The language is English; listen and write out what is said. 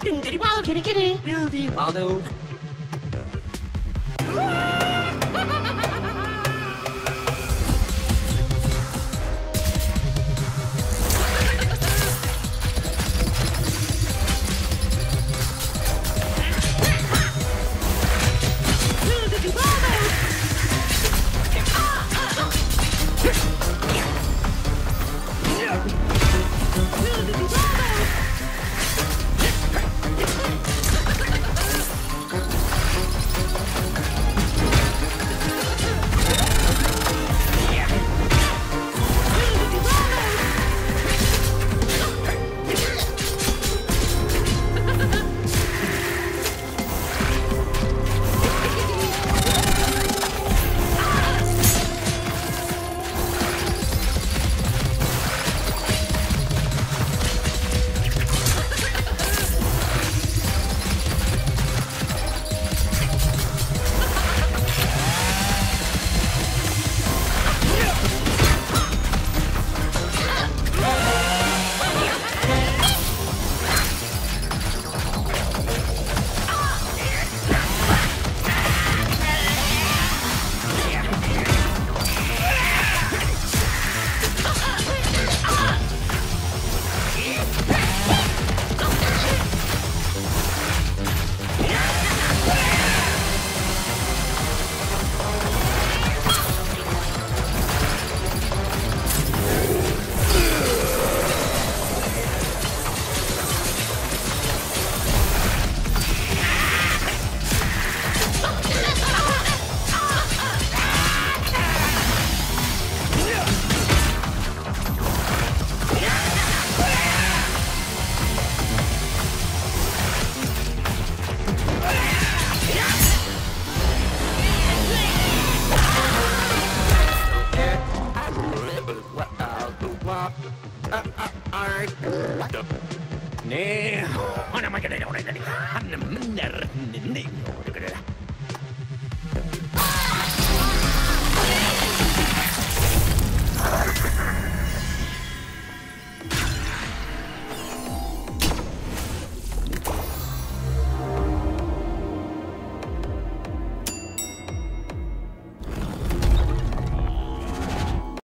Ding diddy wallow, kitty kitty, buildy wallow.